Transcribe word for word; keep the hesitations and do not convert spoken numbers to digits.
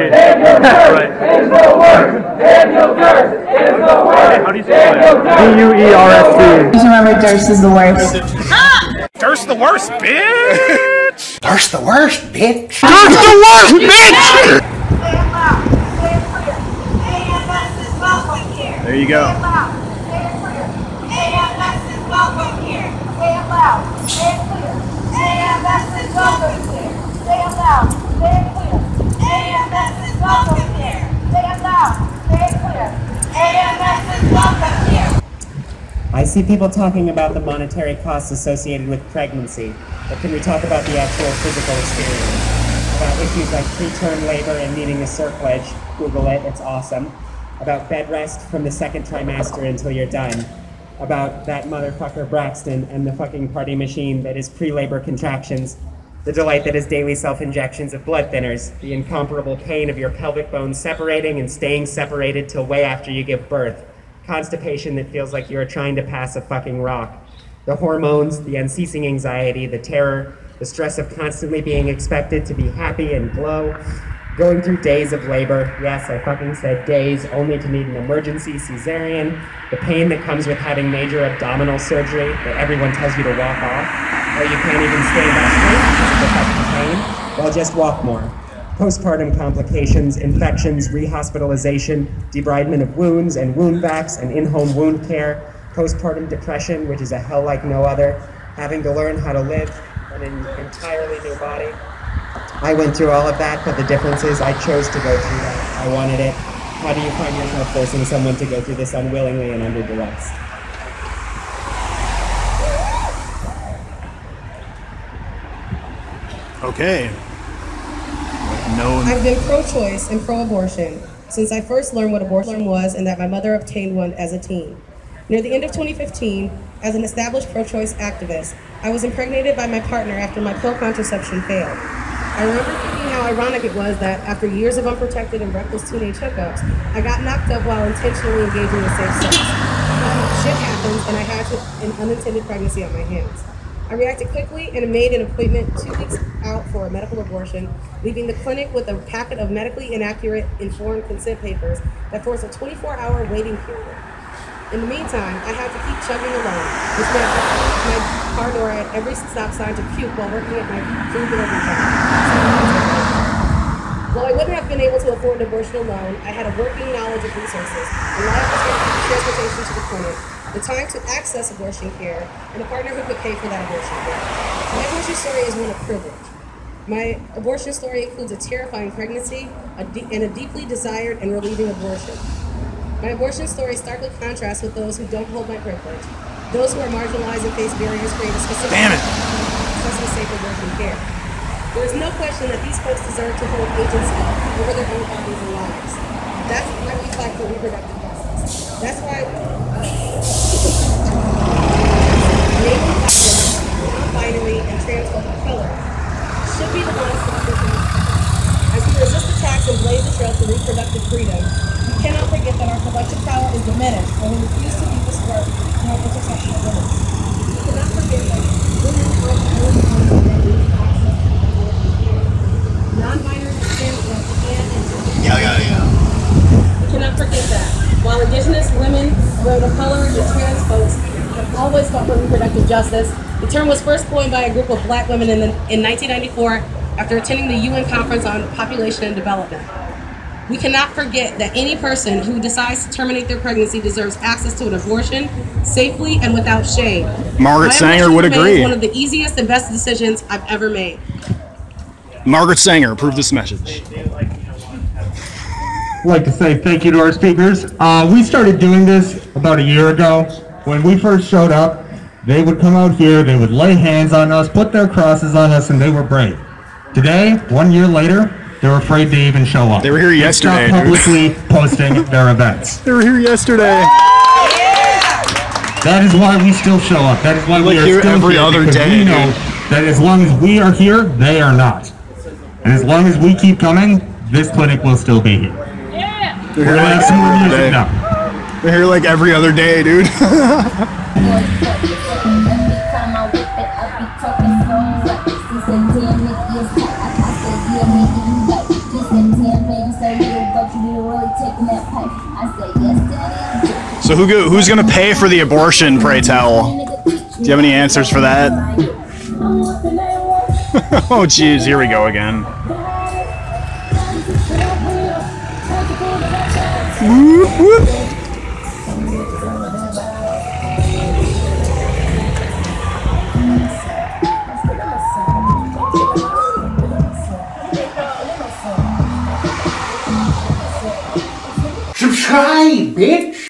way. Daniel Durst right. is the worst. Daniel Durst is the worst. Hey, how do you say that? D U E R S T. Just remember, Durst is the worst. Ah! Durst the worst, bitch! Durst the worst, bitch! Durst the worst, bitch! There you go. I see people talking about the monetary costs associated with pregnancy, but can we talk about the actual physical experience? About issues like preterm labor and needing a cerclage, Google it, it's awesome. About bed rest from the second trimester until you're done. About that motherfucker Braxton and the fucking party machine that is pre-labor contractions, the delight that is daily self-injections of blood thinners, the incomparable pain of your pelvic bones separating and staying separated till way after you give birth, constipation that feels like you're trying to pass a fucking rock, the hormones, the unceasing anxiety, the terror, the stress of constantly being expected to be happy and glow, going through days of labor, yes, I fucking said days, only to need an emergency cesarean, the pain that comes with having major abdominal surgery that everyone tells you to walk off, or you can't even stand up straight because of the fucking pain, well, just walk more. Postpartum complications, infections, rehospitalization, debridement of wounds and wound vacs and in-home wound care, postpartum depression, which is a hell like no other, having to learn how to live in an entirely new body. I went through all of that, but the difference is I chose to go through that. I wanted it. How do you find yourself forcing someone to go through this unwillingly and under duress? Okay. No. I've been pro-choice and pro-abortion since I first learned what abortion was and that my mother obtained one as a teen. Near the end of twenty fifteen, as an established pro-choice activist, I was impregnated by my partner after my pill contraception failed. I remember thinking how ironic it was that after years of unprotected and reckless teenage hookups, I got knocked up while intentionally engaging in safe sex. But shit happens, and I had an unintended pregnancy on my hands. I reacted quickly and made an appointment two weeks out for a medical abortion, leaving the clinic with a packet of medically inaccurate informed consent papers that forced a twenty-four hour waiting period. In the meantime, I had to keep chugging along, which meant my car door at every stop sign to puke while working at my food delivery job. While I wouldn't have been able to afford an abortion alone, I had a working knowledge of resources, a lot of transportation to the clinic, the time to access abortion care, and a partner who could pay for that abortion care. My abortion story is one of privilege. My abortion story includes a terrifying pregnancy a and a deeply desired and relieving abortion. My abortion story starkly contrasts with those who don't hold my privilege, those who are marginalized and face barriers created specifically for safe abortion care. There is no question that these folks deserve to hold agency over their own bodies and lives. That's why we fight for reproductive justice. That's why Native Blackness, non-binary, and transphobic killers should be the ones to protect. As we resist attacks and blaze the trail to reproductive freedom, we cannot forget that our collective power is diminished when we refuse to do this work in our protection of women. We cannot forget that women are the only ones that need access to abortion care. Non-binary consent was began in twenty twenty. Yeah, yeah, yeah. We cannot forget that while Indigenous women, women of color, and trans folks have always fought for reproductive justice, the term was first coined by a group of black women in, the, in nineteen ninety-four after attending the U N Conference on Population and Development. We cannot forget that any person who decides to terminate their pregnancy deserves access to an abortion safely and without shame. Margaret Sanger would agree. One of the easiest and best decisions I've ever made. Margaret Sanger approved this message. I'd like to say thank you to our speakers. Uh, we started doing this about a year ago. When we first showed up, they would come out here, they would lay hands on us, put their crosses on us, and they were brave. Today, one year later, they were afraid to even show up. They were here yesterday. They stopped publicly posting their events. They were here yesterday. That is why we still show up. That is why we are here every other day. We know that as long as we are here, they are not. And as long as we keep coming, this clinic will still be here. Yeah. We're gonna have some more music now. They're here like every other day, dude. Damn it. things, so you were, but you were really taking that pipe. I said, yes, Daddy. So who go, who's going to pay for the abortion, pray tell? Do you have any answers for that? Oh, geez, here we go again. Whoop, whoop. Subscribe, bitch!